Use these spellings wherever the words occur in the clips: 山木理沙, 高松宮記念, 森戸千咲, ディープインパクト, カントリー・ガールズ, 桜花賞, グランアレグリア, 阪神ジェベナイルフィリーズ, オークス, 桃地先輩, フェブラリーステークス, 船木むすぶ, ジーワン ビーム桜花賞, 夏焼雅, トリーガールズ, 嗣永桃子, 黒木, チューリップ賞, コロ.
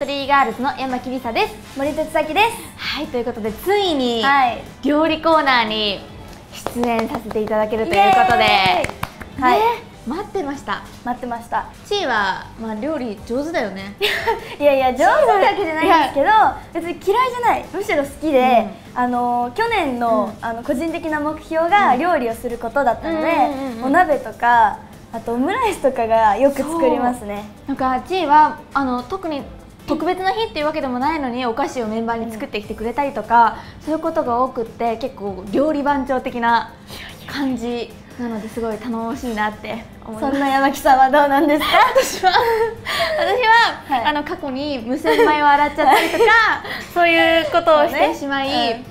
トリーガールズの山木理沙です。森哲咲です。はい、ということでついに料理コーナーに出演させていただけるということで、はい、待ってました。ちーはまあ料理上手だよね。いや上手なわけじゃないんですけど、別に嫌いじゃない。むしろ好きで、去年の個人的な目標が料理をすることだったので、お鍋とか。あとオムライスとかがよく作りますね。なんかちーは特に特別な日っていうわけでもないのにお菓子をメンバーに作ってきてくれたりとか、そういうことが多くって、結構料理番長的な感じなので、すごい頼もしいなって思います。そんな山木さんはどうなんですか？私は、はい、過去に無洗米を洗っちゃったりとかそういうことをしてしまい、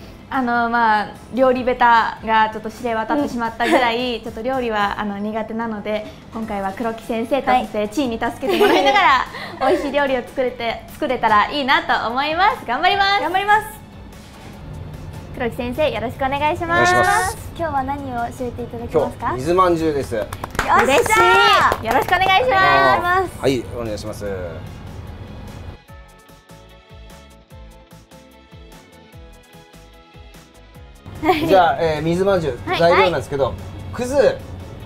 料理ベタがちょっと知れ渡ってしまったぐらい、ちょっと料理は苦手なので、今回は黒木先生とチーに助けてもらいながら美味しい料理を作れたらいいなと思います。頑張ります。黒木先生、よろしくお願いします。今日は何を教えていただけますか？水まんじゅうです。よっしゃー。よろしくお願いします。はい、お願いします。じゃあ、水まんじゅう、材料なんですけど、くず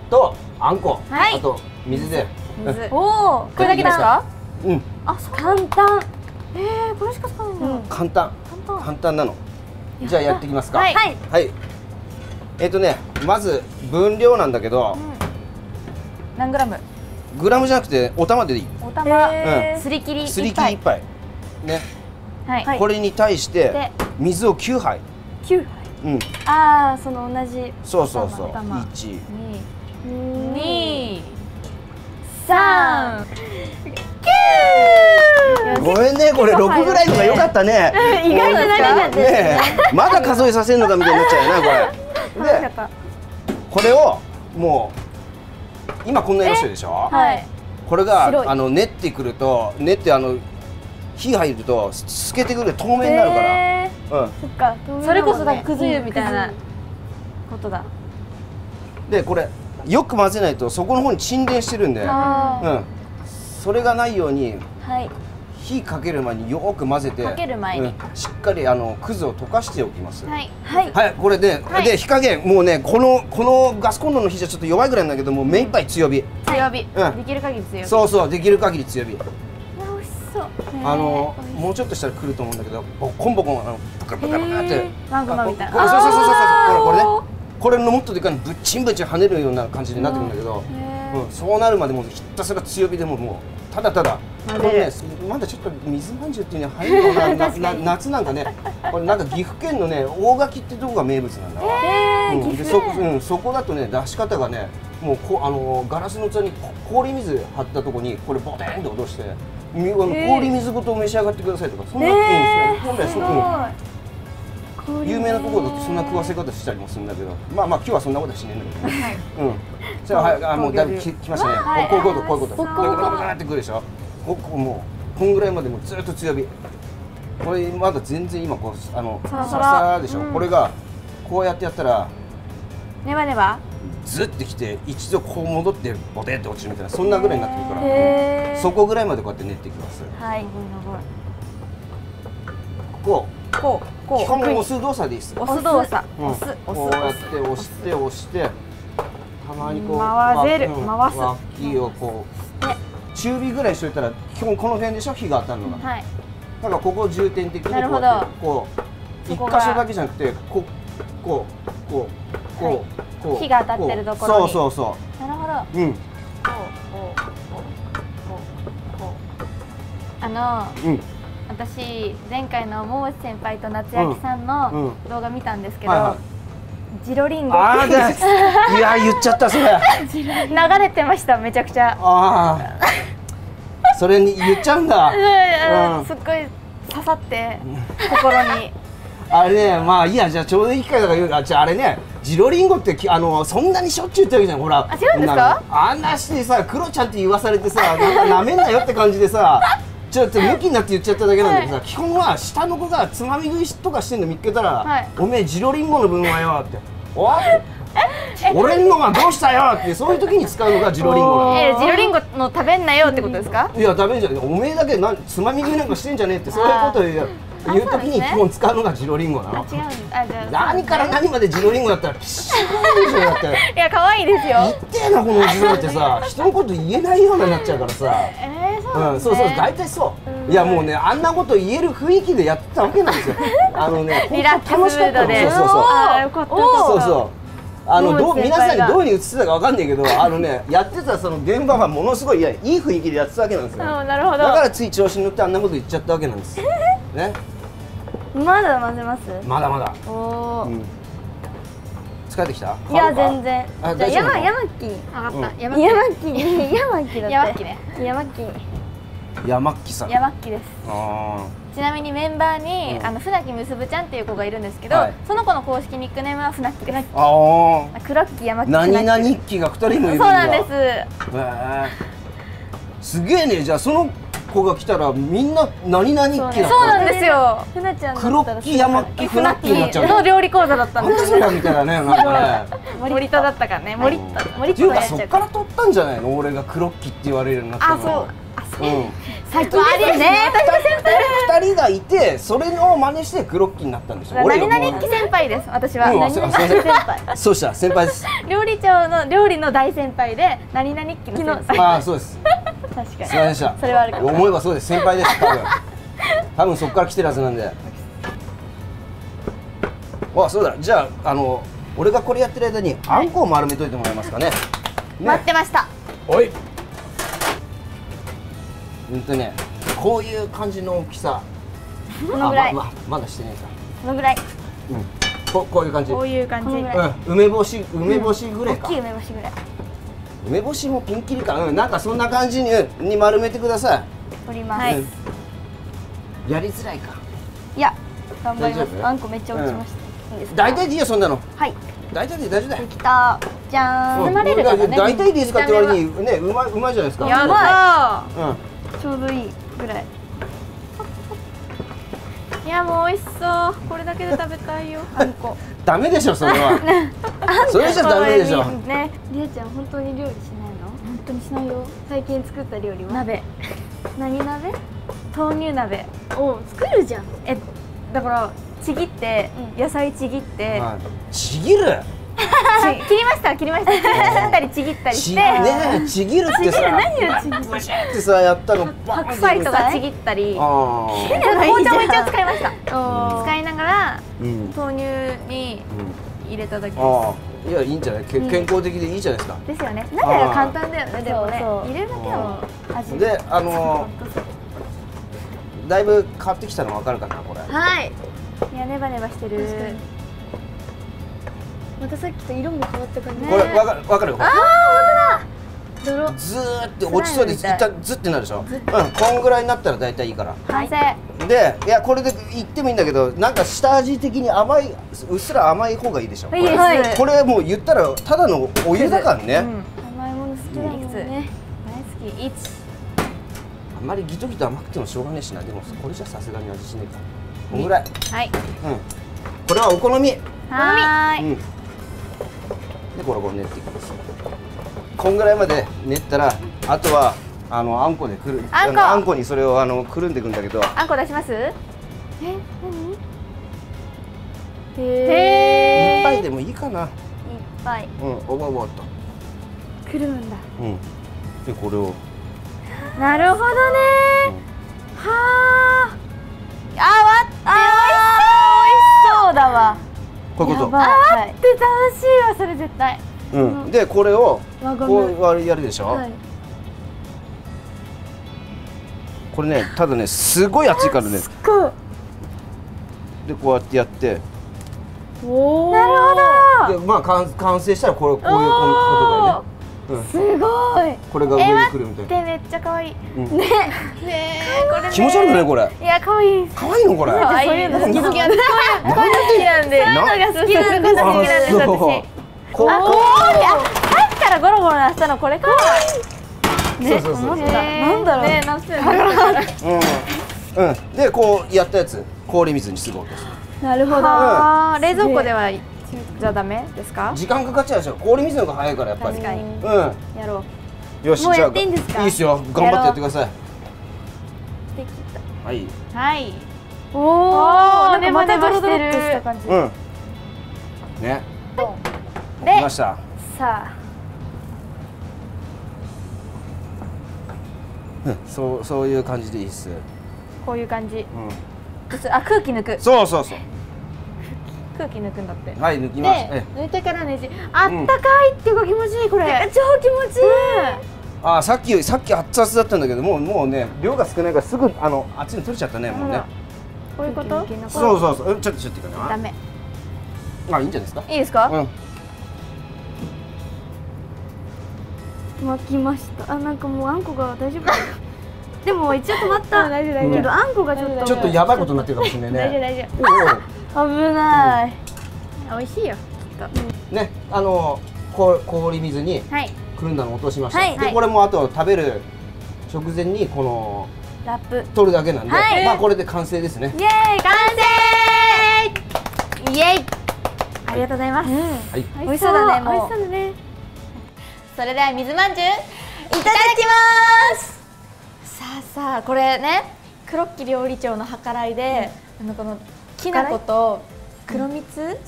とあんこ、あと水で。おお、これだけですか？うん。あ、簡単。これしか使わない。簡単なの。じゃあやっていきますか。はい。まず分量なんだけど。何グラム？グラムじゃなくて、お玉でいい。お玉。すり切り一杯。ね。はい。これに対して、水を9杯。9杯。ああ、その同じ。そう。1、2、3、9。ごめんね、これ6ぐらいのが良かったね。意外と長かったね。まだ数えさせんのかみたいになっちゃうよな、これ。で、これをもう今こんな色してるでしょ。これが練ってくると、練って火入ると透けてくる、透明になるから。そっか、それこそくず湯みたいなことだ。で、これよく混ぜないとそこの方に沈殿してるんで、それがないように火かける前によく混ぜて、しっかりくずを溶かしておきます。はい、これで火加減、もうね、このガスコンロの火じゃちょっと弱いぐらいなんだけど、もう目いっぱい強火、できる限り強火。そう、できる限り強火。もうちょっとしたら来ると思うんだけど、ボコンブカブカってマンゴーみたいな。そう、これのもっとでかいのぶっちんぶちん跳ねるような感じになってくるんだけど、そうなるまでもひたすら強火で、もうただただこれね、まだちょっと水まんじゅうっていうのは入るのかな。夏なんかね、これなんか岐阜県のね、大垣ってとこが名物なんだ。そこだとね、出し方がね、もうガラスの器に氷水張ったとこにこれボテンと落として、氷水ごと召し上がってくださいとか、そんなことですよ。本来すごく有名なところだとそんな食わせ方したりもするんだけど、まあ今日はそんなことはしないんだけどね。じゃあ、はい、もうだいぶきましたね。こういうことボコボコってくるでしょ。もうこんぐらいまでもずっと強火。これまだ全然今こうさでしょ。これがこうやってやったらネバネバずってきて、一度こう戻ってボテって落ちるみたいな、そんなぐらいになってくるから、そこぐらいまでこうやって練っていきます。こう基本押す動作でいいです。こうやって押してたまにこう脇をこう中火ぐらいしといたら、基本この辺でしょ、火が当たるのが。だからここを重点的にこう一箇所だけじゃなくて、こう火が当たってるところに。そう。なるほど。私前回の桃内先輩と夏焼さんの動画見たんですけど、ジロリンゴ。ああ、いや言っちゃったそれ。流れてました、めちゃくちゃ。ああ。それに言っちゃうんだ。すっごい刺さって心に。あれね、まあいいや、じゃあちょうどいい機会だから、じゃああれね。ジロリンゴってそんなにしょっちゅう言ってるわけじゃん、ほら。違うんですか？あんなしてさ、クロちゃんって言わされてさ、なんかなめんなよって感じでさ、ちょっと向きになって言っちゃっただけなんだけどさ、基本は下の子がつまみ食いとかしてんの見っけたら、おめえジロリンゴの分はよって、おい、俺のがどうしたよって、そういう時に使うのがジロリンゴ。ジロリンゴっての食べんなよってことですか？いや、食べんじゃねえ、おめえだけつまみ食いなんかしてんじゃねえって、そういうことを言うときに基本使うのがジロリンゴなの。何から何までジロリンゴだったらピシーンでしょ。だっていや、可愛いですよ。言ってえなこのジロってさ、人のこと言えないようになっちゃうからさ。そうそう、大体そう。いやもうね、あんなこと言える雰囲気でやってたわけなんですよ。リラックスムードで。そうそうそう。皆さんにどういうふうに映ってたかわかんないけど、やってたその現場はものすごいいい雰囲気でやってたわけなんですよ。だからつい調子に乗ってあんなこと言っちゃったわけなんですよ。ね。まだ混ぜます？まだまだ。疲れてきた？いや全然。じゃあヤマッキです。ちなみにメンバーに船木むすぶちゃんっていう子がいるんですけど、その子の公式ニックネームは船木です。ああ、クロッキーヤマッキー。何々ニッキーが2人もいるんだ。そうなんです。へえ、すげえね。じゃあその子が来たらみんな何々ニッキーだった。そうなんですよ。ふなちゃんだったらクロッキーヤマッキーフナッキーになっちゃうの。料理講座だったんですよ。みたいなね、なんかね、森田だったからね。森田っていうか、そっから取ったんじゃないの、俺がクロッキーって言われるようになったの。先ですね。2人がいて、それを真似してクロッキーになったんでしょ。何々き先輩です。私は何々先輩。そうした先輩です。料理長の料理の大先輩で何々きの先輩。ああ、そうです。確かに。それはあるかも。思えばそうです。先輩です。多分そこから来てるはずなんで。あ、そうだ。じゃあ俺がこれやってる間にあんこを丸めといてもらえますかね。待ってました。おい。こういう感じの大きさ。このぐらい。まだしてないか。このぐらい。こういう感じ。こういう感じ。梅干しぐらいか。大きい梅干しぐらい。梅干しもピンキリか。なんかそんな感じに丸めてください。折ります。やりづらいか。いや、頑張ります。あんこめっちゃ落ちました。大体でいいよ、そんなの。はい。大体で大丈夫だよ。できた。じゃん。大体でいいですかって割にね、うまいじゃないですか。やばい。ちょうどいいぐらい。いや、もう美味しそう。これだけで食べたいよ。あんこ。ダメでしょそれは。それじゃダメでしょ。ね、りえちゃん本当に料理しないの？本当にしないよ。最近作った料理は鍋。何鍋？豆乳鍋を作るじゃん。だからちぎって野菜ちぎって。ちぎる？切りました。切ったりちぎったりして。ねえ、ちぎるってさ、ブシュってさやったの。白菜とかちぎったり。紅茶も一応使いました。使いながら豆乳に入れただけです。いや、いいんじゃない？健康的でいいじゃないですか。ですよね。鍋が簡単だよね。でもね、入れるだけの味。で、だいぶ変わってきたの分かるかなこれ。はい。いや、ネバネバしてる。またさっきと色も変わった感じ。これわかるよ。ああ、本当だ。ずーって落ちそうで、一旦ずってなるでしょ。こんぐらいになったら大体いいから。完成。で、いやこれでいってもいいんだけど、なんか下味的に甘い、うっすら甘い方がいいでしょ。はい。これもう言ったらただのお湯だからね。甘いもの好きなんですね。大好き。あんまりギトギト甘くてもしょうがねえしな。でもこれじゃさすがに味しねえから。こんぐらい。はい。これはお好み。はい。で、これ練っていきます。こんぐらいまで練ったら、あとはあんこでくる。あんこにそれをくるんでいくんだけど。あんこ出します？何？一杯でもいいかな。一杯。おばっと。くるんだ。で、これを。なるほどね。はあ。あわって美味しそうだわ。こういうこと。ああって楽しいわ、それ絶対。で、これをこうやるでしょ。これね、ただね、すごい熱いからね。で、こうやってやって。おお。なるほど。で、まあ完成したらこれこういうことだよね。すごい。これが上に来るみたいな。めっちゃ可愛い。ね。ね。気持ち悪くないこれ。いや、可愛い。可愛いのこれ。そういうの好きなんで。そういうのが好きなんです。私。こうやって入ったらゴロゴロなしたのこれか。ね、なんだろうね、なんていうの。で、こうやったやつ氷水にすぐ落とす。なるほど。冷蔵庫ではじゃダメですか？時間かかっちゃうでしょ。氷水の方が早いからやっぱり。確かに。やろう。よし、もうやっていいんですか。いいですよ、頑張ってやってください。できた。はい。はい。おお、ね、またドロドロってした感じ。うん。ね。で。来ました。さあ。そういう感じでいいっす。こういう感じ。うん。あ、空気抜く。そうそうそう。空気抜くんだって。はい、抜きます。抜いてからねじ。あったかいっていうか気持ちいいこれ。超気持ちいい。あ、さっき熱々だったんだけど、もうね、量が少ないからすぐあっちに取れちゃったね、もうね。こういうこと？そうそうそう。ちょっとかな。ダメ。まあいいんじゃないですか。いいですか？うん。巻きました。あ、なんかもうあんこが大丈夫。でも一応止まった。大丈夫大丈夫。あんこがちょっとやばいことになってるかもしれないね。大丈夫大丈夫。危ない。美味しいよ。ね、氷水にくるんだの落としました。で、これもあと食べる直前にこのラップ取るだけなんで、まあこれで完成ですね。イエーイ、完成！イエーイ。ありがとうございます。美味しそうだね。美味しそうだね。それでは水まんじゅういただきます。さあこれね、黒木料理長の計らいでこのきな粉と黒蜜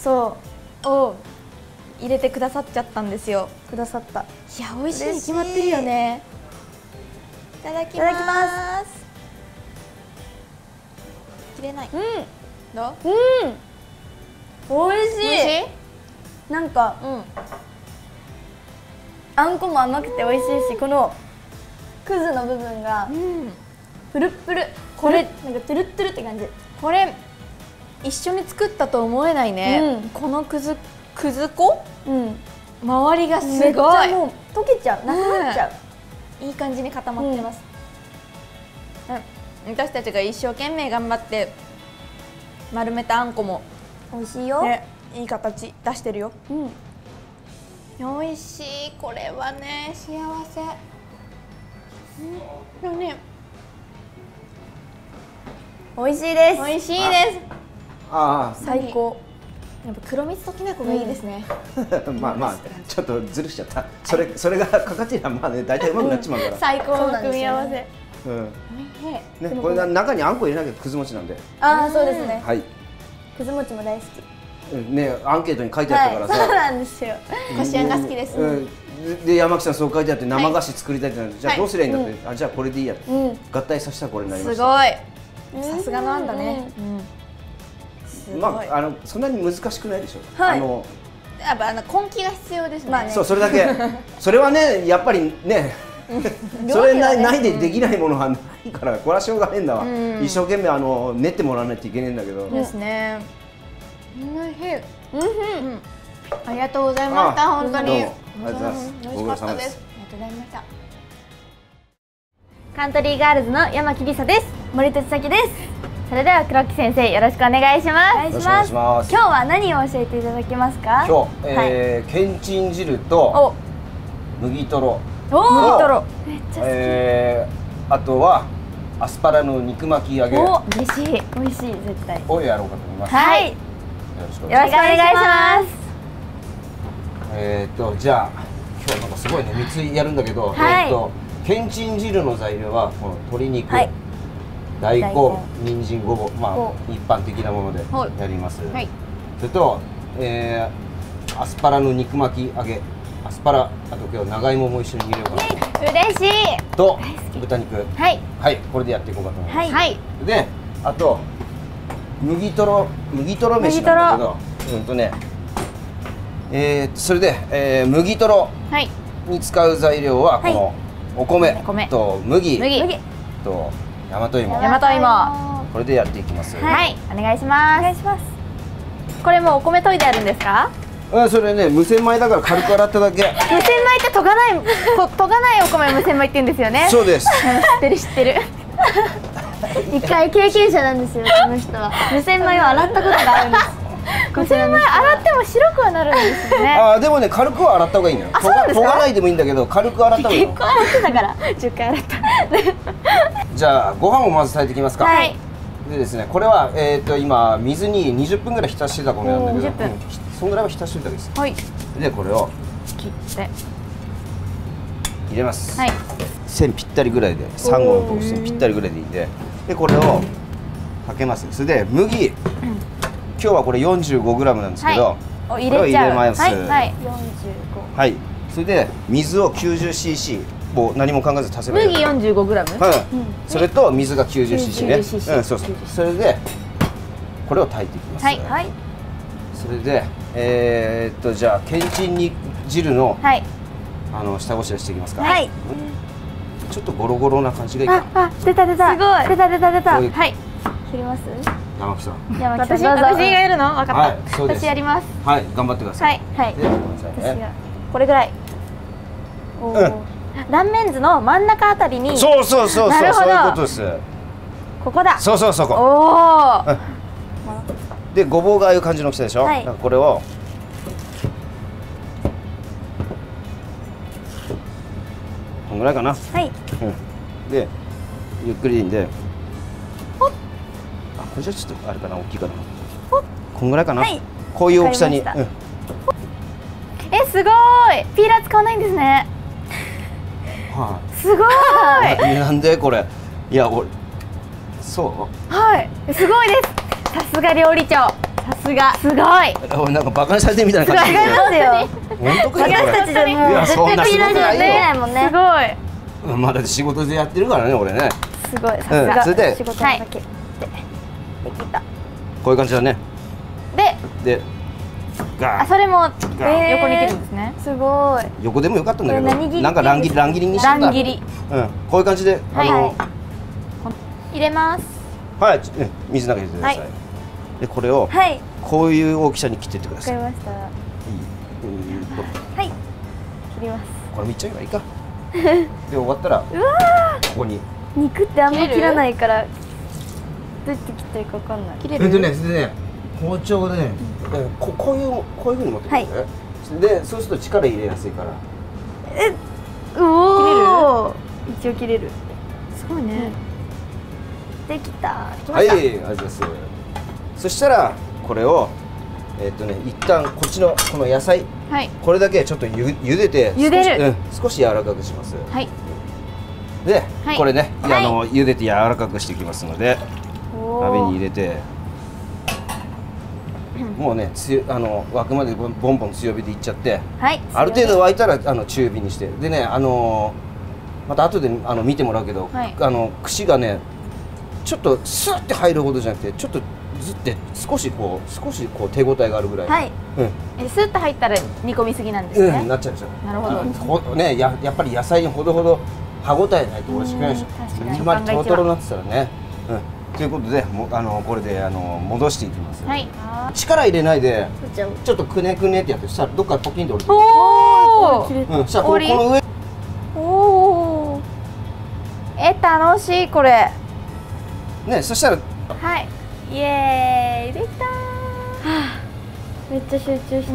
を入れてくださっちゃったんですよ。くださった。いや、美味しいに決まってるよね。いただきます。切れない。うん。どう？うん。美味しい。美味しい？なんか、あんこも甘くて美味しいし、このくずの部分がプルプル。これなんかトゥルトゥルって感じ。これ。一緒に作ったと思えないね。このくず粉、周りがすごい。めっちゃもう溶けちゃう、なくなっちゃう。いい感じに固まってます。私たちが一生懸命頑張って丸めたあんこも美味しいよ。いい形出してるよ。美味しい。これはね、幸せ。でもね、美味しいです。美味しいです。最高。やっぱ黒蜜ときな粉がいいですね。まあちょっとずるしちゃった。それがかかってりゃまあね、大体うまくなっちまうから。最高の組み合わせ。ね、これが中にあんこ入れなきゃくず餅なんで。ああ、そうですね。はい。くず餅も大好き。ね、アンケートに書いてあったからさ。そうなんですよ。こしあんが好きです。で、山木さんそう書いてあって生菓子作りたいってなって、じゃあどうすりゃいいんだって、あ、じゃあこれでいいや。合体させたらこれになりました。すごい。さすがのあんだね。まあそんなに難しくないでしょ。やっぱ根気が必要ですね。そう、それだけ。それはね、やっぱりね、それないでできないものはないから、これはしょうがねえんだわ。一生懸命練ってもらわないといけないんだけど。ですね。ありがとうございました。本当に。ありがとうございます。ご苦労様です。ありがとうございました。カントリーガールズの山木理沙です。森戸千咲です。それでは黒木先生、よろしくお願いします。今日は何を教えていただけますか。今日、けんちん汁と麦とろ。めっちゃ好き。あとはアスパラの肉巻き揚げ。美味しい絶対。をやろうかと思います。はい。よろしくお願いします。じゃあ今日なんかすごいね、3つやるんだけど、けんちん汁の材料はこの鶏肉。大根、人参、ごぼう、まあ一般的なものでやります。それと、アスパラの肉巻き揚げ、アスパラ、あと今日長芋も一緒に入れようかな。嬉しい。と豚肉、はい、これでやっていこうかと思います。で、あと麦とろ飯なんだけど、それで、麦とろに使う材料はこのお米と麦と大和芋、これでやっていきます。はい、お願いします。これもお米研いであるんですか？うん、それね、無洗米だから軽く洗っただけ。無洗米って研がないお米無洗米って言うんですよね。そうです。知ってる。一回経験者なんですよ、この人は。無洗米を洗ったことがあるんです。無洗米洗っても白くはなるんですよね。あ、でもね、軽くは洗った方がいいのよ。研がないでもいいんだけど、軽く洗った方がいい。結構洗ってたから、10回洗った。じゃあご飯をまず炊いていきますか。はい。でですね、これは今水に20分ぐらい浸してた米なんだけど、そんぐらいは浸しておいたわけです。はい。でこれを切って。入れます、はい、線ぴったりぐらいで3号のとこ線ぴったりぐらいでいいんで、でこれをかけます。それで麦、今日はこれ 45g なんですけど、これを入れます。はい、それで水を 90cc、 もう何も考えず足せばいい。麦 45g、 それと水が 90cc ね。それでこれを炊いていきます。それでじゃあけんちん汁の下ごしらえしていきますか。ちょっとゴロゴロな感じがいいかな。出た出た、すごい、出た出た出た。はい、切ります。山木さん、山木さん、私がやるの？分かった。私やります。はい、頑張ってください。はい、私がこれぐらい。断面図の真ん中あたりに。そうそうそうそう、そういうことです。ここだ。そうそうそう、ここ。おお。で、ごぼうがああいう感じの大きさでしょ。これを。こんぐらいかな。はい。で、ゆっくりで。これじゃちょっとあれかな、大きいかな。こんぐらいかな。こういう大きさに。すごい。ピーラー使わないんですね。はい。すごい。なんでこれ。いや、俺。そう。はい。すごいです。さすが料理長。さすが。すごい。俺なんか馬鹿にされてるみたいな感じ。違いますよ。私たちじゃもう絶対ピーラーじゃできないもんね。すごい。まだ仕事でやってるからね、俺ね。すごい。さすが。それで。仕事だけ。できた。こういう感じだね。で、あ、それも横に切るんですね。すごい。横でもよかったんだけど、なんか乱切りにしたんだ。乱切り。うん、こういう感じで入れます。はい、水の中に入れてください。で、これをこういう大きさに切っていってください。わかりました。はい、切ります。これ見ちゃえばいいか。で終わったら、ここに肉ってあんま切らないから。どうやって切ったらいいか分かんない。それでね、包丁でね、こういう風に持ってくるんだよね。で、そうすると力入れやすいから。切れる？一応切れる。すごいね。できた。はい、ありがとうございます。そしたらこれを一旦こっちのこの野菜、これだけちょっと茹でて、少し柔らかくします。はい。で、これね、茹でて柔らかくしていきますので。鍋に入れて、もうね、沸くまでボンボン強火でいっちゃって、ある程度沸いたら中火にして、でね、また後で見てもらうけど、串がね、ちょっとスーって入るほどじゃなくて、ちょっとずって少しこう手応えがあるぐらい。はい。スーって入ったら煮込みすぎなんですね。なっちゃうんですよ。なるほど。ね、やっぱり野菜にほどほど歯ごたえないと美味しくないでしょ。今トロトロになってたらね。ということで、これで戻していきます。力入れないで、ちょっとくねくねってやって、したらどっかポキンと折れて。おお。したらこの上。おお。楽しいこれ。ね、そしたら。はい。イエーイ、できた。めっちゃ集中して。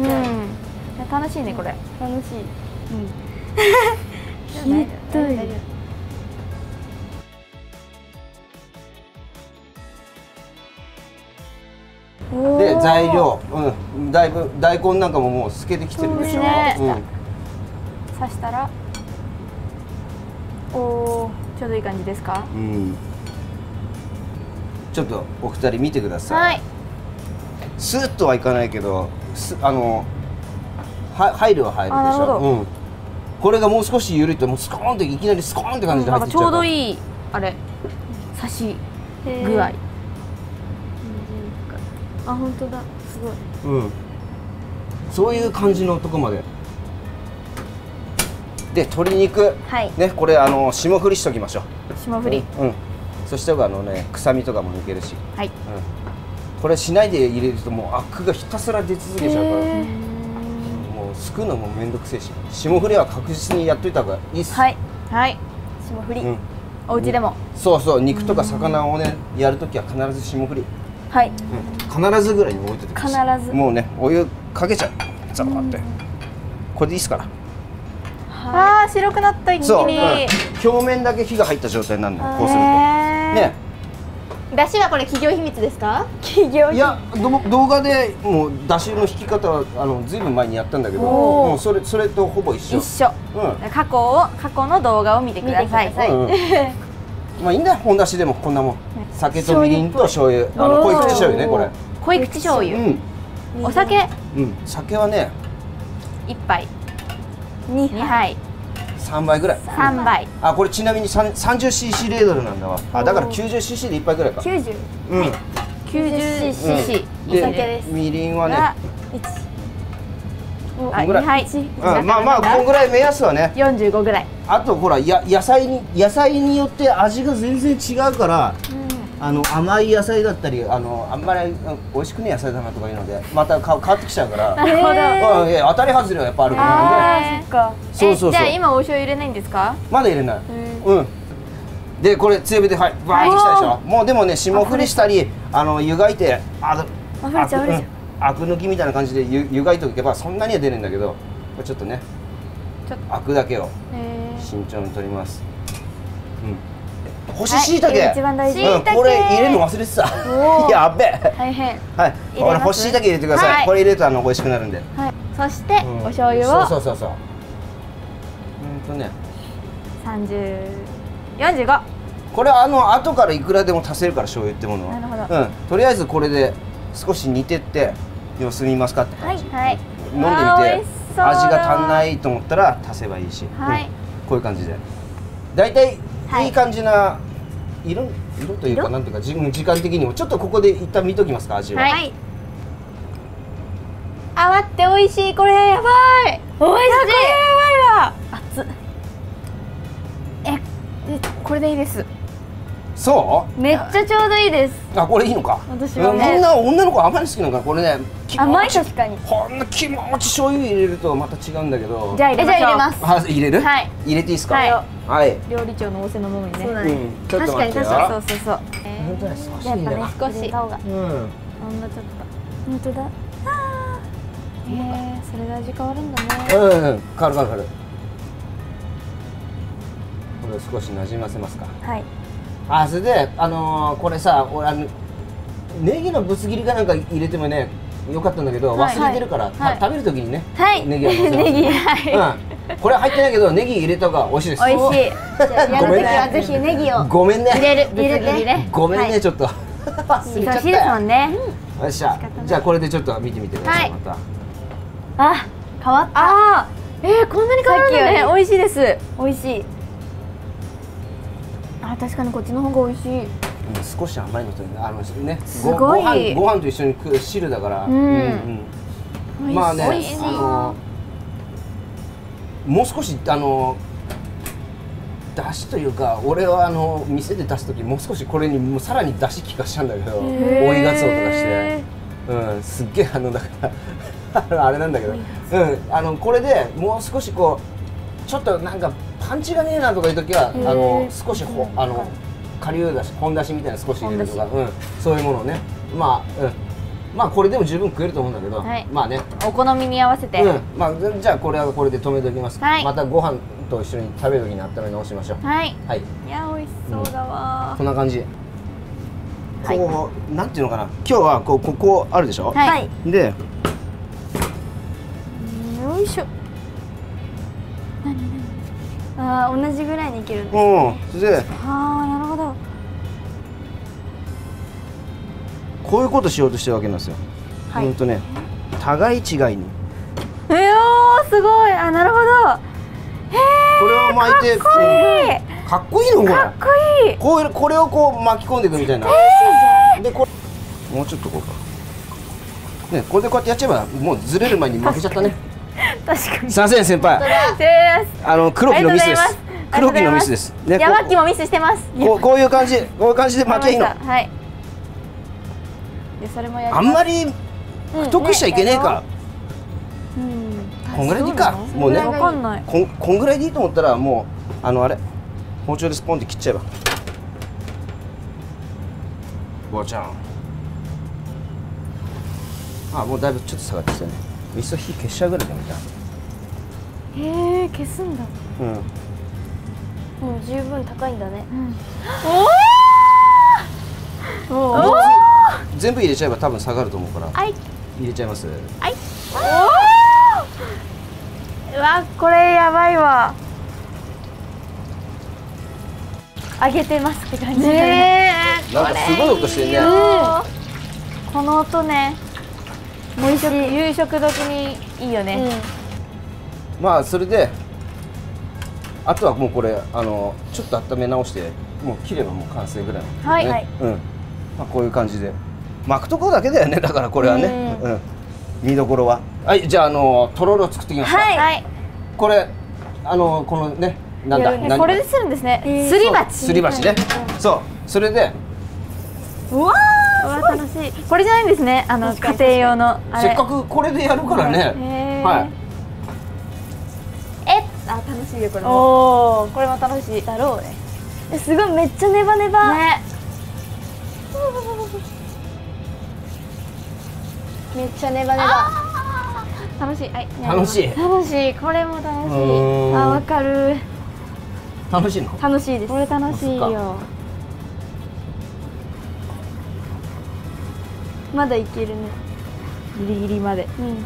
楽しいねこれ。楽しい。うん。ひどい。で、材料、だいぶ大根なんかももう透けてきてるでしょ。刺したら、ちょうどいい感じですか。ちょっとお二人見てください。スーッとはいかないけど、入るは入るでしょ。これがもう少し緩いと、もうスコーンっていきなりスコーンって感じで入ってきちゃう。ちょうどいいあれ刺し具合。あ、本当だ、すごい。そういう感じのとこまで。で、鶏肉、ね、これ霜降りしときましょう。霜降り。そしたら臭みとかも抜けるし。はい。これしないで入れると、もうアクがひたすら出続けちゃうから。もうすくうのもめんどくせえし、霜降りは確実にやっといた方がいいっす。はい。はい。霜降り。お家でも。そうそう、肉とか魚をね、やるときは必ず霜降り。はい。必ずぐらいに置いててください。必ず。もうね、お湯かけちゃう。ザバって。これでいいですから。ああ、白くなった一気に。表面だけ火が入った状態になるの。こうすると。ね。出汁はこれ企業秘密ですか？企業秘密。いや、動画でもう出汁の引き方はずいぶん前にやったんだけど、もうそれとほぼ一緒。一緒。うん。過去の動画を見てください。まあいいんだ、本出汁でもこんなもん。酒とみりんと醤油、濃い口醤油ねこれ。濃い口醤油。うん。お酒。うん。酒はね。1杯。2杯。3杯ぐらい。3杯。あ、これちなみに30cc レードルなんだわ。あ、だから90cc で1杯ぐらいか。90。うん。90cc。お酒です。みりんはね。1。2杯。まあまあこんぐらい目安はね。45ぐらい。あとほら野菜によって味が全然違うから。甘い野菜だったりあんまり美味しくない野菜だなとかいうのでまた変わってきちゃうから。なるほど。当たり外れはやっぱあるからね。そうそうそう。じゃあ今お醤油入れないんですか？まだ入れない。うん。でこれ強火ではいバーッときたでしょ。もうでもね霜降りしたり湯がいてアク抜きみたいな感じで湯がいておけばそんなには出るんだけど、これちょっとねアクだけを慎重に取ります。うん。干し椎茸、これ入れるの忘れてた。やべえ。大変。はい。これ干し椎茸入れてください。これ入れると美味しくなるんで。そしてお醤油を。そう。ね。30、45。これ後からいくらでも足せるから醤油ってものは。なるほど。うん。とりあえずこれで少し煮てって様子見ますかって感じ。はい。飲んでみて味が足んないと思ったら足せばいいし。はい。こういう感じで。だいたい。いい感じな色というかなんていうか時間的にもちょっとここで一旦見ときますか味は。はい。あ、待って美味しい。これやばい。美味しい。これやばいわ。熱っ。これでいいです。そう？めっちゃちょうどいいです。あ、これいいのか。私はね。女の子甘いの好きなのかこれね。甘い確かに。こんな気持ち醤油入れるとまた違うんだけど。じゃあ入れます。あ、入れる？はい。入れていいですか？はい。料理長の仰せのものにね。そうだね。確かに確かにそう。本当だ。少しね。やっぱね少し。うん。ほんのちょっと。本当だ。それで味変わるんだね。変わる。これを少し馴染ませますか。はい。あ、それでこれさ、俺ネギのぶつ切りかなんか入れてもね、よかったんだけど忘れてるから食べるときにね、ネギを乗せます。これ入ってないけどネギ入れた方が美味しいです。美味しい。ごめんね。ぜひネギを。ごめんね。入れる。ごめんねちょっと。忘れちゃった。美味しいですもんね。よっしゃ。じゃあこれでちょっと見てみてくださいまた。あ、変わった。あ、こんなに変わるのね。美味しいです。美味しい。あ、確かにこっちの方が美味しい。少し甘いのとね、ご飯と一緒に食う汁だから、まあね、もう少し出汁というか、俺は店で出す時もう少しこれにもうさらに出汁効かしちゃうんだけど、追いがつおとかして、すっげえだからあれなんだけど、これでもう少しこうちょっとなんかパンチがねえなとかいう時は少し顆粒だし、本だしみたいな少し入れるとか、そういうものをね、まあこれでも十分食えると思うんだけど、まあね、お好みに合わせて、まあじゃあこれはこれで止めておきます。またご飯と一緒に食べる時に温め直しましょう。はい。いや美味しそうだわ。こんな感じ。こうなんていうのかな、今日はここあるでしょ。はい。で、よいしょ。ああ同じぐらいにいけるんですね。で、なるほど。こういうことしようとしてるわけなんですよ。本当ね、互い違いに。すごい。あ、なるほど。これを巻いて、かっこいいのこれ。かっこいい。これをこう巻き込んでいくみたいな。でこれもうちょっとこうか。ね、これでこうやってやっちゃえばもうずれる前に負けちゃったね。確かに。すいません先輩。黒木のミスです。黒木のミスです。ヤマキもミスしてます。こういう感じで負けいいの。はい。でそれもやります。あんまり太くしちゃいけねえか。こんぐらいでいいか。もうね。わかんない。こんぐらいでいいと思ったらもうあれ包丁でスポンって切っちゃえば。ボチャン。あ、もうだいぶちょっと下がってきたね。いっそ火消しちゃうぐらいだみたいな。消すんだ。もう十分高いんだね。おお。全部入れちゃえば多分下がると思うから、はい、入れちゃいます。はい、おー、うわ、これやばいわ。揚げてますって感じね。なんかすごい音してるね。この音ね、もう一回夕食時にいいよね。まあそれで、あとはもうこれちょっと温め直して、もう切ればもう完成ぐらい。はいはい。まあこういう感じで巻くところだけだよね。だからこれはね、見どころは。はい、じゃあとろろ作ってきました。はい。これこのね。なんだ、これでするんですね。すり鉢。すり鉢ね。そう、それで。うわあ、楽しい。これじゃないんですね。家庭用の。せっかくこれでやるからね。はい。あ、楽しいよこれも。おお、これも楽しいだろうね。すごい、めっちゃネバネバ。ね。めっちゃネバネバ。楽しい。はい。楽しい。楽しい。これも楽しい。あ、わかる。楽しいの？楽しいです。これ楽しいよ。まだいけるね。ギリギリまで。うん。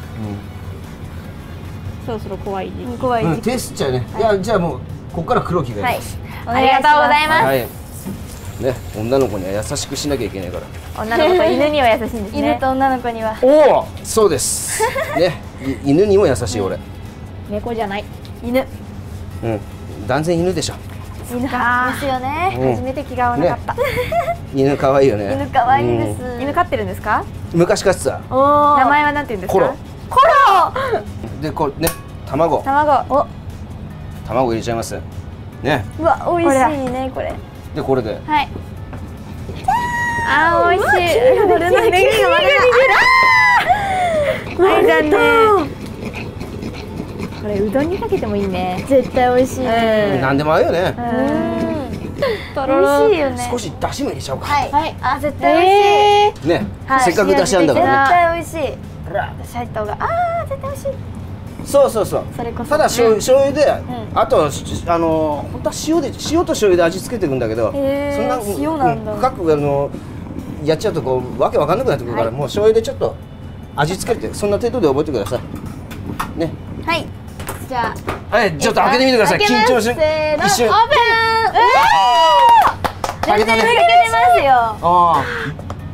そろそろ怖い時期。怖い時期。手すっちゃうね。いや、じゃあもうここから黒木がやります。ありがとうございます。ね、女の子には優しくしなきゃいけないから。女の子と犬には優しいんですね。犬と女の子には。おお、そうです。ね、犬にも優しい俺。猫じゃない。犬。うん。断然犬でしょ。犬ですよね。初めて気が合わなかった。犬可愛いよね。犬可愛いです。犬飼ってるんですか？昔飼ってた。おお。名前はなんて言うんですか？コロ。コロ。でこうね、卵。卵。お。卵入れちゃいます。ね。うわ、美味しいねこれ。でこれで。はい。ああ、美味しい。これのネギが割れた。ああ。はい、残念。これうどんにかけてもいいね。絶対美味しい。何でも合うよね。美味しいよね。少し出汁も入れちゃおうか。はい。あ、絶対美味しい。ね、せっかく出汁あんだからね。絶対美味しい。シャイトが、あー、絶対美味しい。そう。ただ醤油で、あと本当は塩と醤油で味付けていくんだけど、そんな深くやっちゃうとこうわけわかんなくなってくるから、もう醤油でちょっと味付けて、そんな程度で覚えてください。ね。はい。じゃあ、ちょっと開けてみてください。緊張して、一瞬。オープン。全然抜けてますよ。ああ。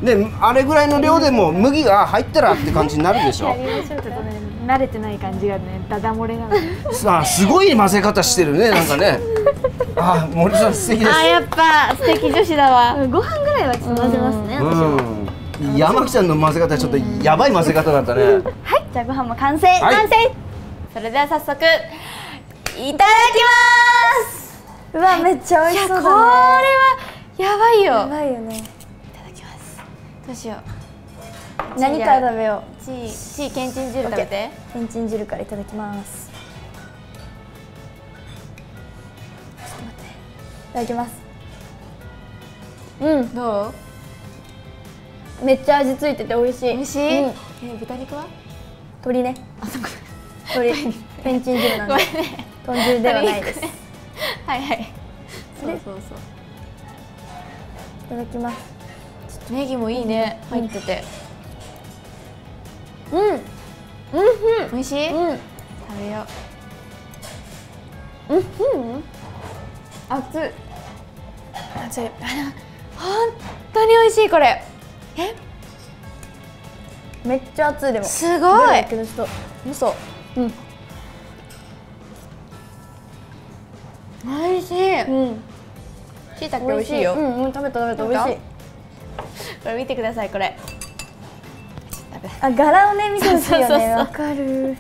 で、あれぐらいの量でも麦が入ったらって感じになるでしょ。慣れてない感じがね、ダダ漏れなの。さあ、すごい混ぜ方してるね、なんかね。ああ、森さん素敵です。あ、やっぱ素敵女子だわ。ご飯ぐらいはちょっと混ぜますね。うん。山木ちゃんの混ぜ方はちょっとやばい混ぜ方だったね。はい、じゃあご飯も完成。完成。それでは早速いただきます。うわ、めっちゃ美味しそうだね。これはやばいよ。やばいよね。いただきます。どうしよう。何から食べよう。けんちん汁食べて。けんちん汁からいただきます。ちょっと待って。いただきます。うん、どう？めっちゃ味ついてて美味しい。美味しい。豚肉は？鶏ね。あ、そっか。ペンチン汁なんで、豚汁ではないです。はい。そう。いただきます。ちょっとネギもいいね、入ってて。うん。美味しい。食べよう。熱い。熱い。本当に美味しいこれ。え？めっちゃ熱いでも。すごい。味噌。おいしい。しいたけおいしいよ。食べた、おいしい。これ見てください、これ。あ、柄をね、見てほしいよね。わかる。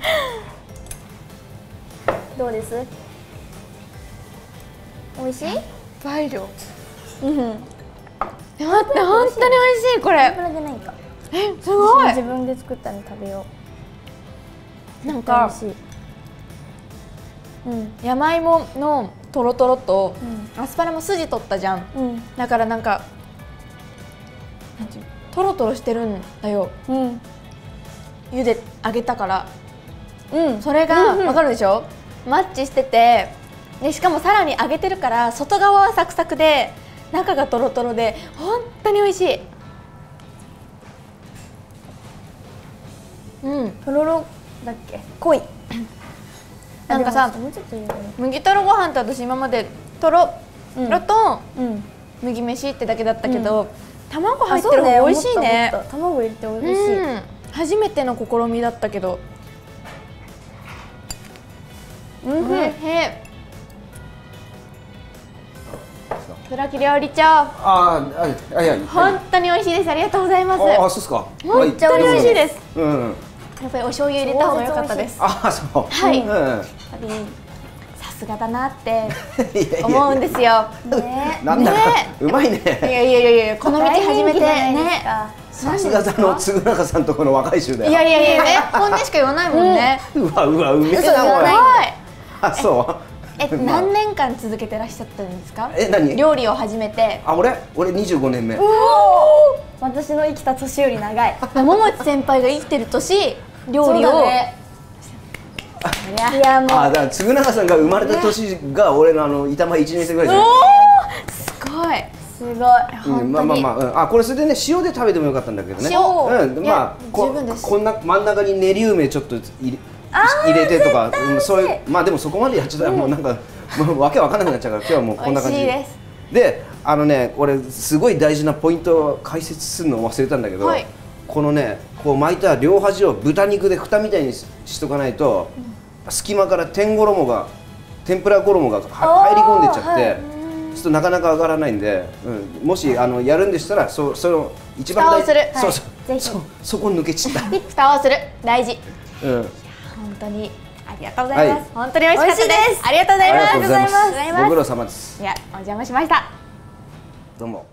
どうです？おいしい？倍量。待って、本当においしいこれ。これで何か。え、すごい。自分で作ったの食べよう。なんか、山芋のとろとろとアスパラも筋取ったじゃん。だからなんかとろとろしてるんだよ。茹であげたから、それがわかるでしょ。マッチしてて、でしかもさらに揚げてるから外側はサクサクで中がとろとろで本当に美味しい。とろろだっけ、濃い。なんかさ、麦とろご飯って私今までとろろと麦飯ってだけだったけど、卵入ってる方が美味しいね。卵入れて美味しい。初めての試みだったけど。倉木料理長。本当に美味しいです。ありがとうございます。あ、そうですか。本当に美味しいです。やっぱりお醤油入れた方が良かったです。あ、そう。はい。やっぱりさすがだなって思うんですよ。ね。なんだかうまいね。いやいやいや、この道初めてね。さすがの嗣永さんとこの若い衆だよ。いやいやいやね、本音しか言わないもんね。うわうわうめえなこれ。あ、そう。何年間続けてらっしゃったんですか？何？料理を始めて。あ、俺25年目。うお、私の生きた年より長い。桃地先輩が生きてる年、料理を。いやもう。あ、だから嗣永さんが生まれた年が俺の板前1年生ぐらいじゃない。おお、すごい。すごい。まあまあまあ、あ、これそれでね、塩で食べてもよかったんだけどね。塩。うん、まあこんな真ん中に練り梅ちょっと入れてとか、そういう、まあでもそこまでやっちゃったらもうなんかわけわかんなくなっちゃうから、今日はもうこんな感じで、俺すごい大事なポイントを解説するのを忘れたんだけど、このね、こう巻いた両端を豚肉で蓋みたいにしとかないと、隙間から天ぷら衣が入り込んでっちゃってちょっとなかなか上がらないんで、もしやるんでしたら、その一番大事、そこ抜けちった蓋をする、大事。本当にありがとうございます。本当に美味しかったです。ありがとうございます。ご苦労様です。いや、お邪魔しました。どうも。